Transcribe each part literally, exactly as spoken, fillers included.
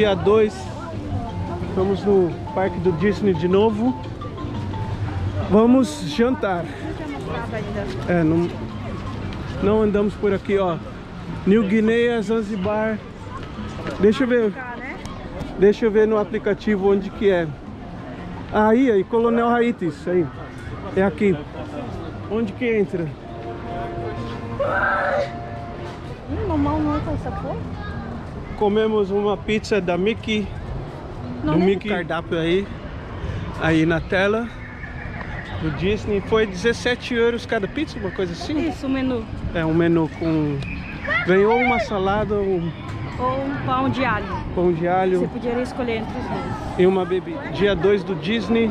dia dois, estamos no parque do Disney de novo. Vamos jantar. É, não, não andamos por aqui, ó. New Guinea, Zanzibar. Deixa eu ver. Deixa eu ver no aplicativo onde que é. Aí, aí, Colonel Haiti, isso aí. É aqui. Onde que entra? Comemos uma pizza da Mickey. Não, do Mickey. Cardápio aí. Aí na tela. Do Disney. Foi dezessete euros cada pizza, uma coisa assim? Isso, um menu. É, um menu com... Ganhou uma salada, um... Ou um pão de alho. Pão de alho. Você poderia escolher entre os dois. E uma bebida. Dia dois do Disney.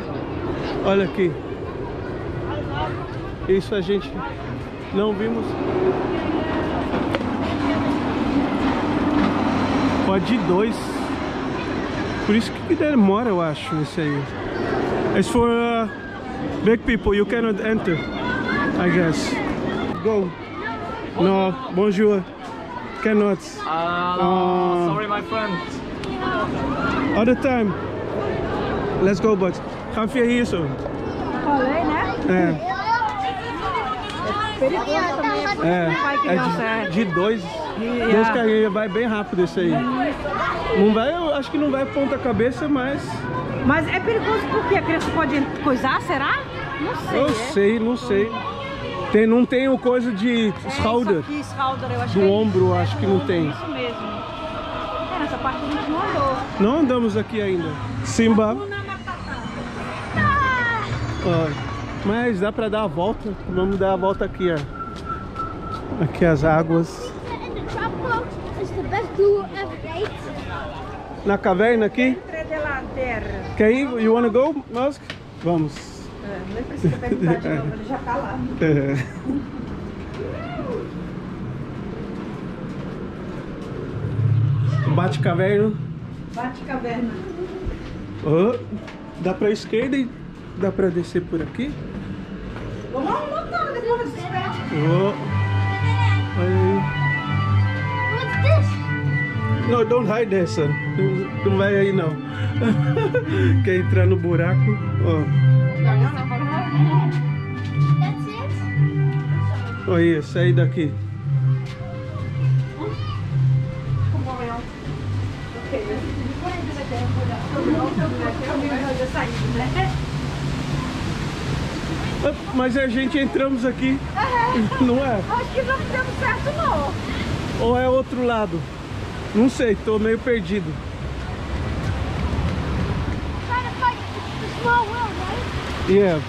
Olha aqui. Isso a gente não vimos. Ó, de dois. Por isso que demora, eu acho, isso aí. It's for uh, big people. You cannot enter, I guess. Go. No, bonjour. Cannot. Uh, uh, sorry, my friend. Other time. Let's go, but gaan via hier zo. Alleen, hè? É. É. É de, de dois. Yeah. Dois carrinhos, vai bem rápido isso aí. Não vai, eu acho que não vai ponta cabeça, mas... Mas é perigoso porque a criança pode coisar, será? Não sei. Eu é? sei, não sei. Tem, não tem o coisa de shoulder, é, shoulder eu acho do que é ombro, isso. acho que não tem. Isso mesmo. É, nessa parte a gente não andou. Não andamos aqui ainda. Simba. Ó, mas dá pra dar a volta. Vamos dar a volta aqui, ó. Aqui as águas. Na caverna aqui? Quer ir? You wanna go, Musk? Vamos. É, nem precisa perguntar de novo, ele já tá lá. É. Bate-caverna. Bate-caverna. Oh, dá pra esquerda e dá pra descer por aqui? Vamos arrumar o carro, depois eu espero. What's this? No, don't hide there, son. Não vai aí, não. Quer entrar no buraco? Oh. Olha, saí daqui. Mas a gente entramos aqui, não é? Acho que não demos certo, não. Ou é outro lado? Não sei, tô meio perdido. Yeah.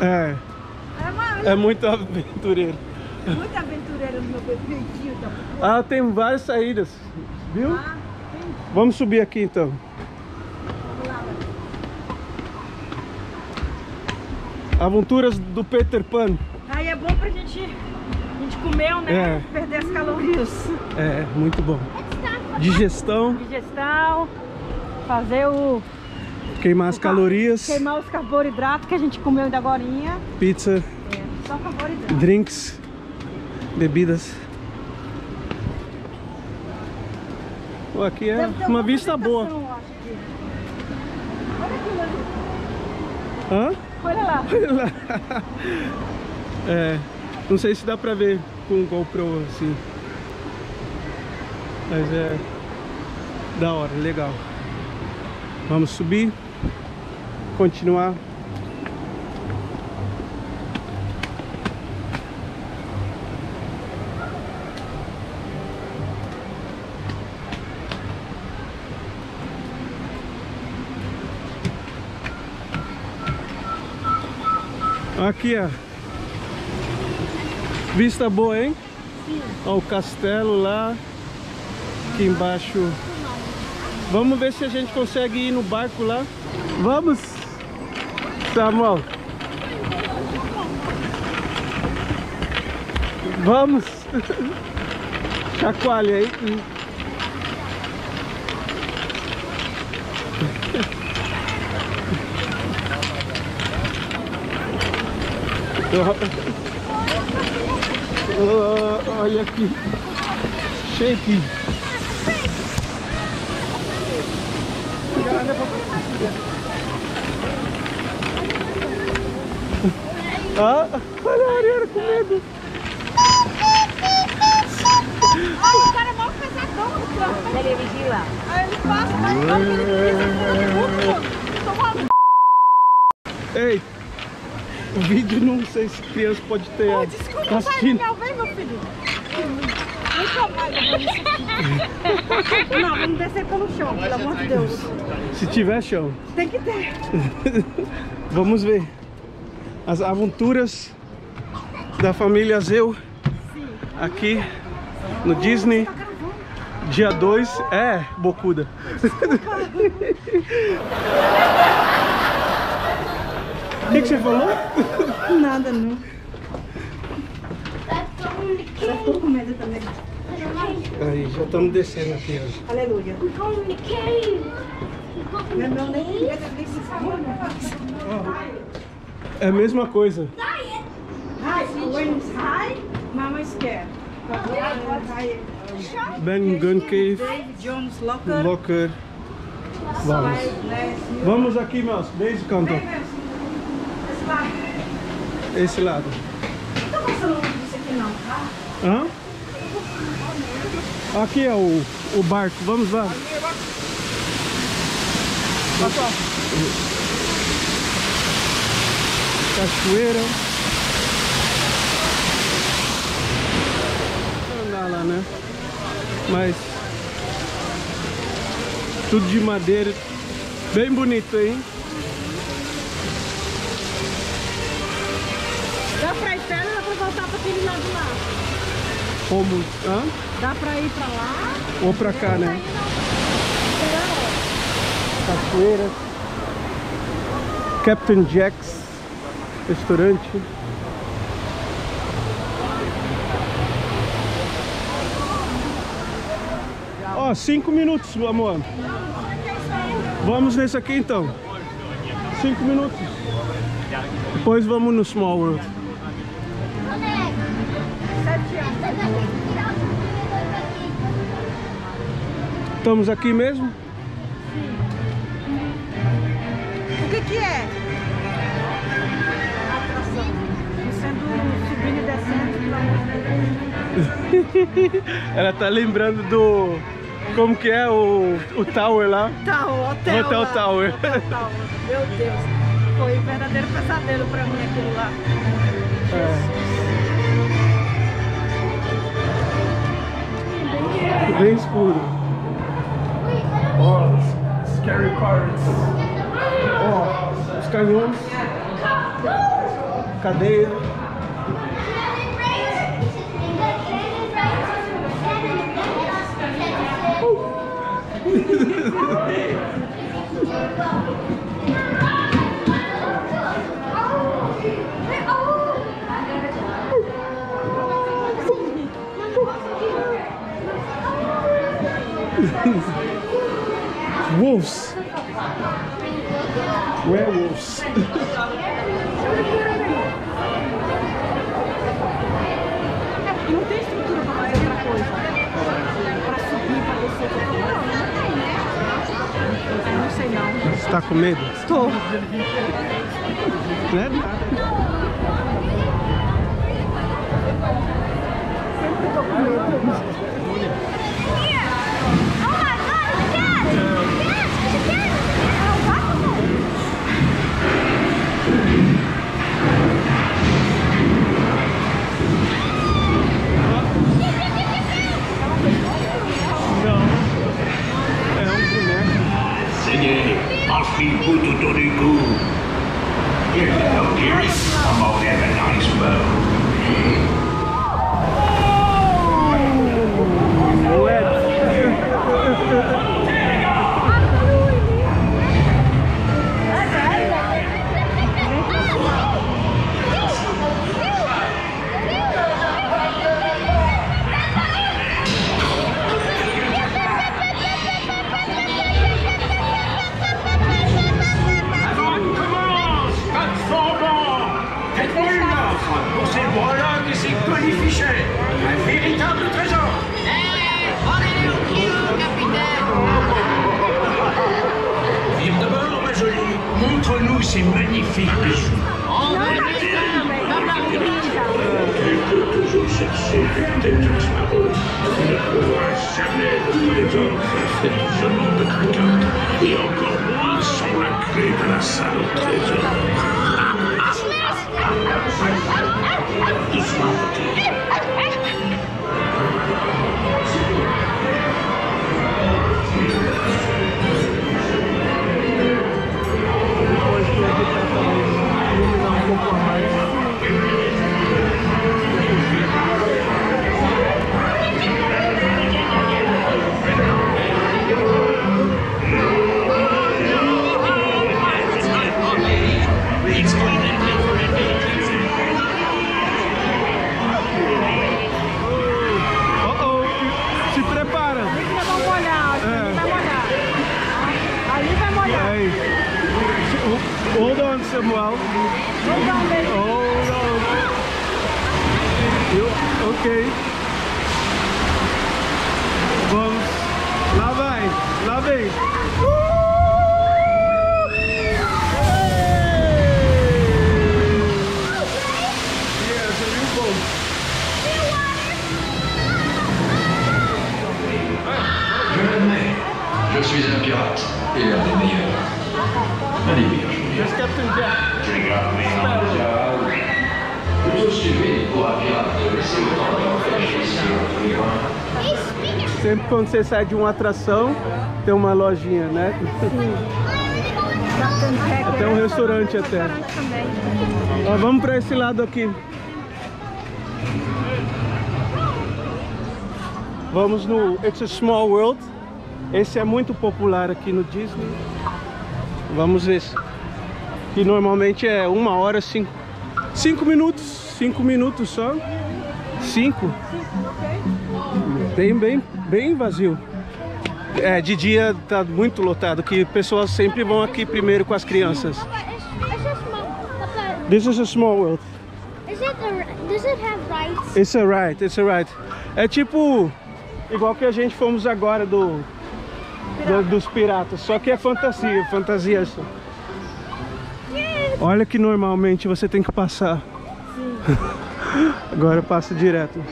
É. É muito aventureiro. Muito aventureiro, meu bebinho. Ah, tem várias saídas, viu? Ah, vamos subir aqui então. Aventuras do Peter Pan. Aí é bom pra gente, a gente comer, né? É. Perder as calorias. É, muito bom. Digestão. Digestão. Fazer o... Queimar as o calorias. Queimar os carboidratos que a gente comeu ainda agorinha. Pizza. É, só carboidrato. Drinks. Bebidas. Pô, aqui é uma, uma vista boa. Olha aqui, Hã? Olha lá. Olha lá. É, não sei se dá pra ver com o GoPro assim. Mas é... Da hora, legal. Vamos subir. Continuar. Aqui, ó. Vista boa, hein? Sim. Ó, o castelo lá. Aqui embaixo. Vamos ver se a gente consegue ir no barco lá. Vamos, Samuel. Vamos. Chacoalha aí. Olha aqui. Shaking. Ah, olha a Aryanna com medo. Olha, o cara é mó pesadão do trampo. Ele vigila. Aí ele passa, mas não, ele pisa no mundo. Ei, o vídeo não sei se criança pode ter. Oh, desculpa, tá assistindo. Pai, vem, meu filho. Nunca mais eu vou. Não, vamos descer pelo chão, pelo amor de Deus. Se tiver chão. Tem que ter. Vamos ver as aventuras da família Zeu. Sim. Aqui no Disney. Dia dois. É, bocuda. O que, que você falou? Nada, não. Eu tô com medo também. Aí, já estamos descendo aqui. Ó. Aleluia. Oh, é a mesma coisa. Ben Gunn Cave. Dave Jones locker. locker. Vamos. Vamos aqui, Musk. Desse canto. Esse lado. Não tá passando isso aqui não, tá? Hã? Aqui é o, o barco, vamos lá. Cachoeira. Andar lá, né? Mas tudo de madeira. Bem bonito, hein? Dá pra ir pra lá, dá pra voltar pra aquele lado lá? Como? Hã? Dá pra ir pra lá? Ou pra cá, né? Aí, cachoeira. Captain Jack's. Restaurante. Ó, oh, cinco minutos, amor. Vamos nesse aqui, então. Cinco minutos. Depois vamos no Small World. Estamos aqui mesmo? Sim. O que que é? Atração. Sendo subindo e descendo. Ela tá lembrando do... Como que é o, o Tower lá? Tower, hotel, hotel lá. Tower. Hotel Tower. Meu Deus. Foi um verdadeiro pesadelo pra mim aquilo lá. Jesus. É. Bem escuro. Oh, scary pirates. Oh, os canhões. Cadeia. Wolves. Werewolves. Não tem estrutura para fazer outra coisa. Para subir, para descer. Não, não, não sei não. Você está com medo? Estou. Não é nada. Sempre estou com medo. Voilà qui s'est planifié. Um véritable trésor! É, olha o que o capitão! Vire de bord, ma jolie! Montre-nous ces magnifiques bijoux! On va les faire, comme la ruine! Tu peux toujours chercher une tête de marron. Tu ne pourras jamais le trésor. Je m'en donne carte. Et encore moins sans la clé de la salle au trésor. Samuel. Hold on, baby. Hold on. Eu, ok. Vamos. Lá vai. Lá vem. Uh! Yeah, seria um bom. Je le mets. Je suis un pirate. Et un des meilleurs. Un des meilleurs. Just Captain Jack. Obrigado, meu. Eu sou sujeito por aviador. Sempre quando você sai de uma atração, tem uma lojinha, né? Até um restaurante até. Ó, vamos para esse lado aqui. Vamos no It's a Small World. Esse é muito popular aqui no Disney. Vamos ver. E normalmente é uma hora, cinco, cinco minutos, cinco minutos só, cinco, bem, bem, bem vazio. É, de dia tá muito lotado, que pessoas sempre vão aqui primeiro com as crianças. This is a small world. Is it a, does it have rides? It's a ride, it's a ride. É tipo, igual que a gente fomos agora do, do dos piratas, só que é fantasia, fantasia só. Olha que normalmente você tem que passar. Agora passa direto.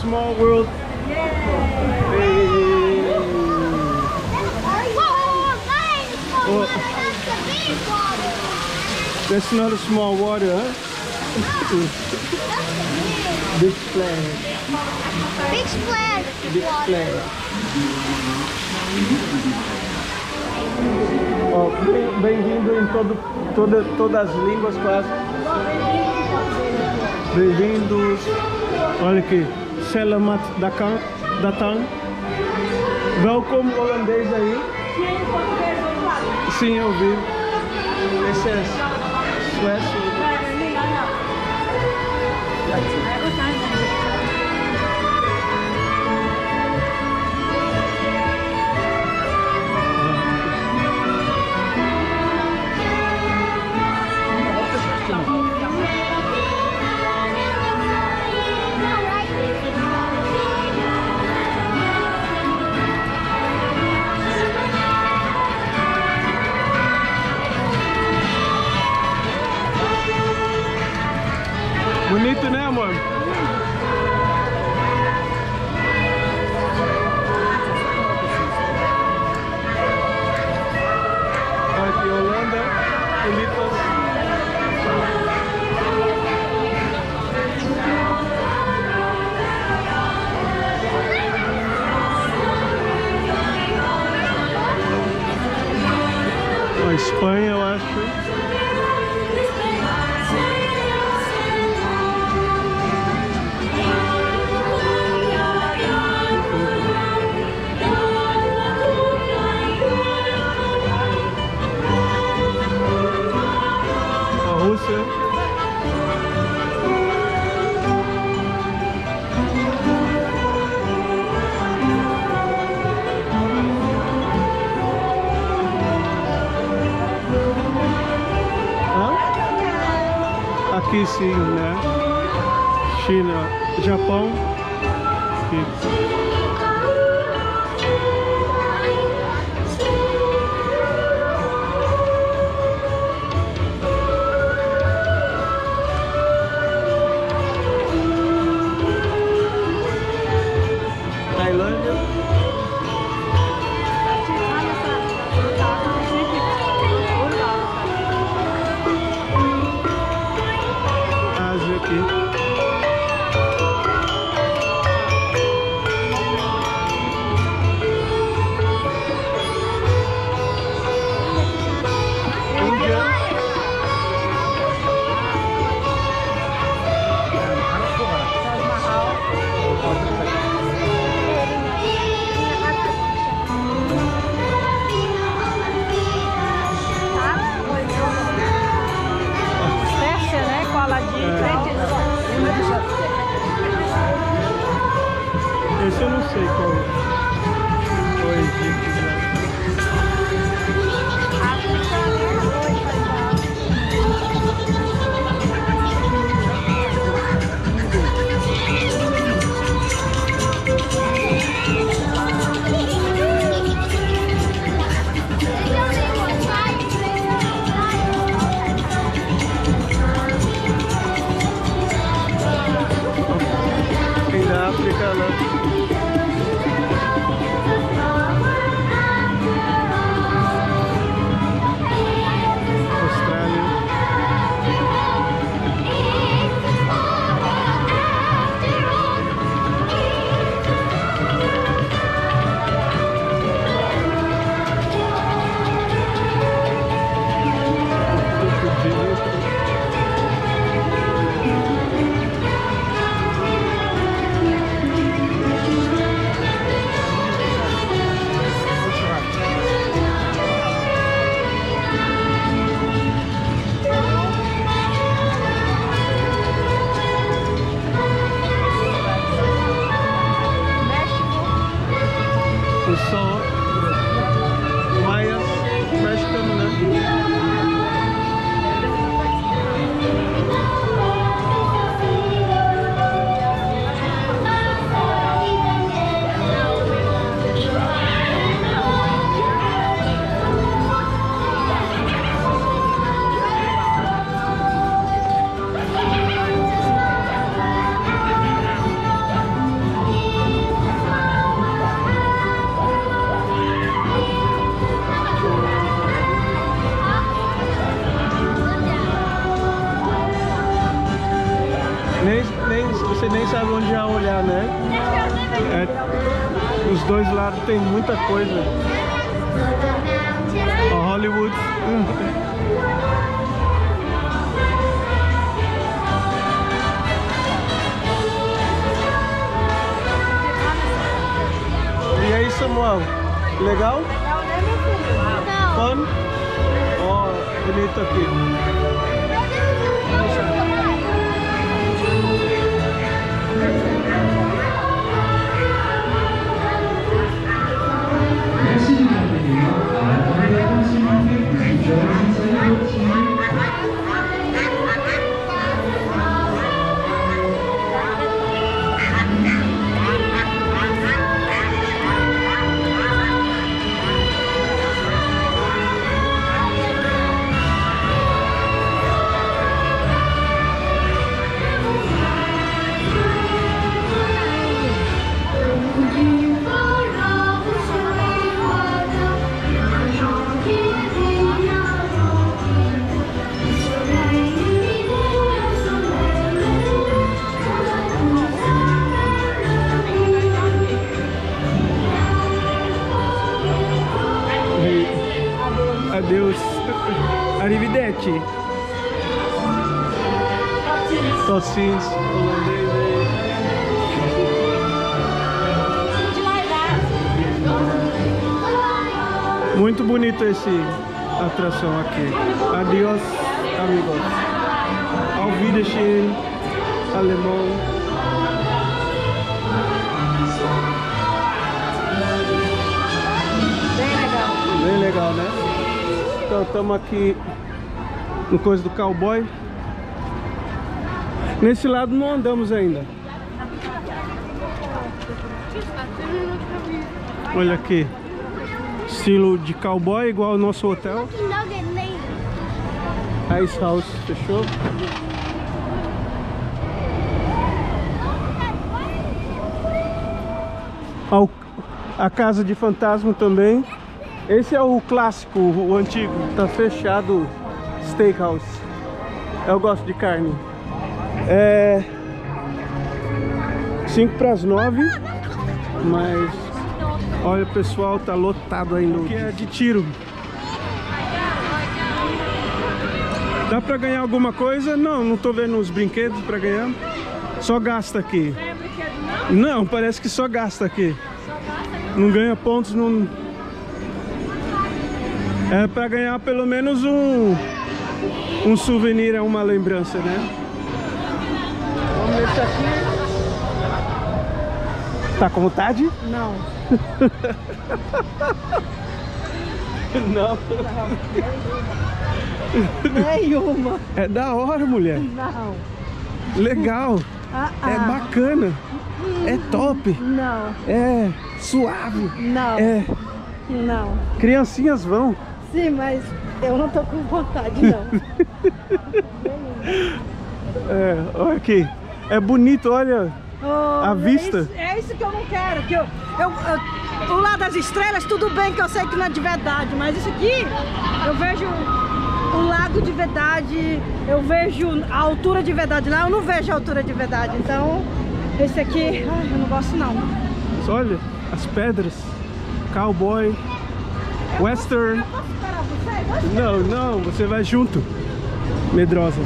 Small World. Oh. That's not a small water, huh? Big splash. Big splash. Big splash. Oh, bem-vindo em todo, toda, todas as línguas quase. Bem-vindos. Olha aqui. Selamat datang. datang. Welcome holandês aí. Sim, eu vi. Esse é Suécia. Bonito, né, amor? Aqui, Holanda, Filipinas. A Espanha, eu acho. difícil, né? China, Japão. E... Tem muita coisa. A Hollywood. E aí, Samuel? Legal? Fun? Ó, oh, bonito aqui. Adios. Arrivederci. Tossins, holandês. Muito bonito esse atração aqui. Adios, amigos. Auf Wiedersehen, alemão. Bem legal, né? Então estamos aqui no coisa do cowboy. Nesse lado não andamos ainda. Olha aqui. Estilo de cowboy, igual o nosso hotel. Ice House, fechou? A casa de fantasma também. Esse é o clássico, o antigo. Tá fechado. Steakhouse. Eu gosto de carne. É... cinco para as nove. Mas... olha, o pessoal tá lotado ainda. Que é de tiro. Dá pra ganhar alguma coisa? Não, não tô vendo os brinquedos pra ganhar. Só gasta aqui. Não ganha brinquedo, não? Não, parece que só gasta aqui. Só gasta? Não ganha pontos, não... É pra ganhar pelo menos um... um souvenir, é uma lembrança, né? Vamos nesse aqui. Tá com vontade? Não. Não. Nenhuma. É da hora, mulher. Não. Legal. Ah, ah. É bacana. É top. Não. É suave. Não. É... Não. Criancinhas vão. Sim, mas eu não tô com vontade, não. É, olha aqui. É bonito, olha oh, a vista. É isso, é isso que eu não quero. Que eu, eu, eu, o lado das estrelas, tudo bem que eu sei que não é de verdade, mas isso aqui, eu vejo o lago de verdade, eu vejo a altura de verdade. Lá eu não vejo a altura de verdade, então esse aqui, ai, eu não gosto, não. Olha, as pedras, cowboy, eu western... Posso, não, não, você vai junto, medrosa.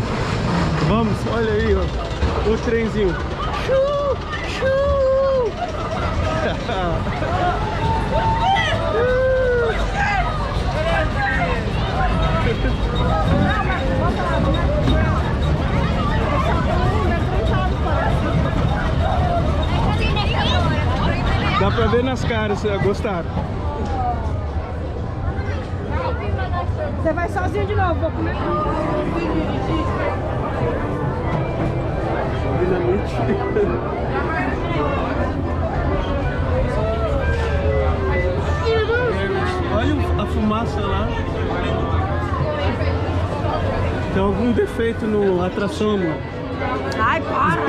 Vamos, olha aí, ó, o trenzinho. Chu, chu. Dá pra ver nas caras, gostaram. Você vai sozinho de novo, vou comer. Olha a fumaça lá. Tem algum defeito na atração, amor? Ai, para!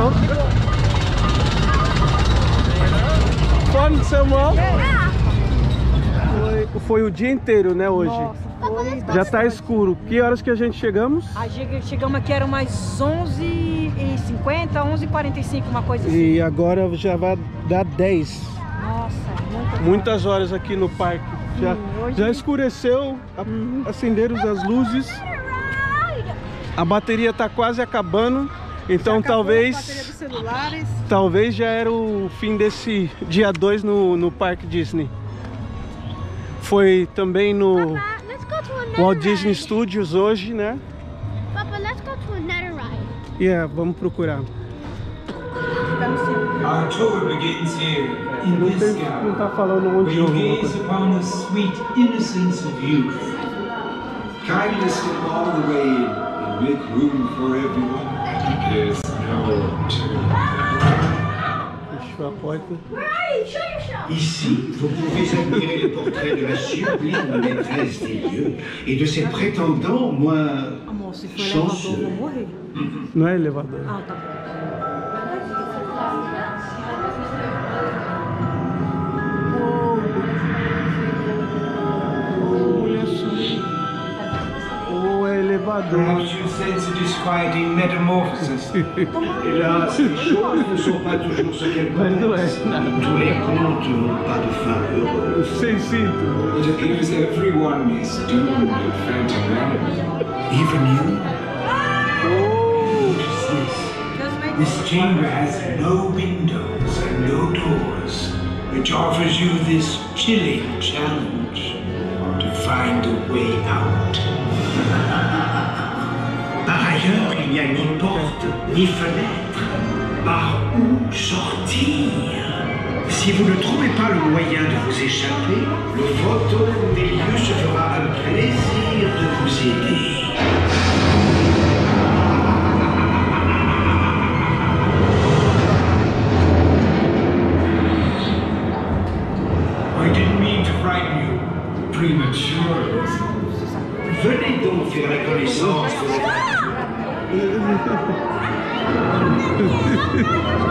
Colonel? Fome, Samuel? Foi, foi o dia inteiro, né, hoje? Nossa, foi. Já tá escuro. Que horas que a gente chegamos? A gente, chegamos aqui, eram mais onze e cinquenta, onze e quarenta e cinco, uma coisa assim. E agora já vai dar dez. Nossa, muitas horas aqui no parque. Já, hum, já escureceu, hum. acenderam as luzes. A bateria tá quase acabando, então talvez a bateria dos celulares. Talvez já era o fim desse dia dois no, no Parque Disney. Foi também no Papa, Walt Disney ride. Studios hoje, né? Papa, let's go to another ride. Yeah, vamos procurar. Our tour begins here in this town. Where you gaze upon the sweet innocence of youth. Kindness from all the way and make room for everyone. There's no turning. Ici, vous pouvez admirer le portrait de la sublime maîtresse des dieux et de ses prétendants moins chanceux. Não é elevador. Ah, tá bom. Perhaps you sense a disquieting metamorphosis. Hélas, les choses ne sont pas toujours ce qu'elles paraissent. Tous les contes n'ont pas de fin heureuse. C'est si. It appears everyone is doomed to phantom memory. Even you? Oh! This chamber has no windows and no doors, which offers you this chilling challenge to find a way out. Par ailleurs, il n'y a ni porte, ni fenêtre. Par où sortir? Si vous ne trouvez pas le moyen de vous échapper, le fantôme des lieux se fera un plaisir de vous aider. I didn't mean to frighten you. Premature. Venez donc faire la connaissance de...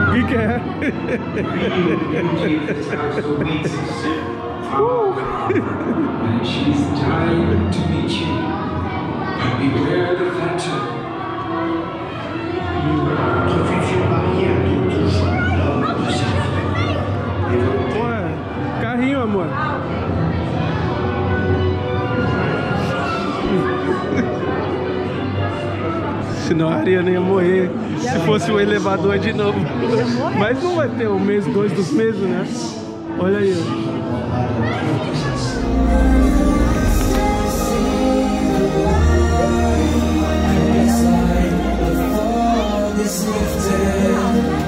O que que é? Ué, carrinho, amor. Senão a Aryanna ia morrer se fosse o elevador de novo. Mas não vai ter o mês, dois dos meses, né? Olha aí. Ó.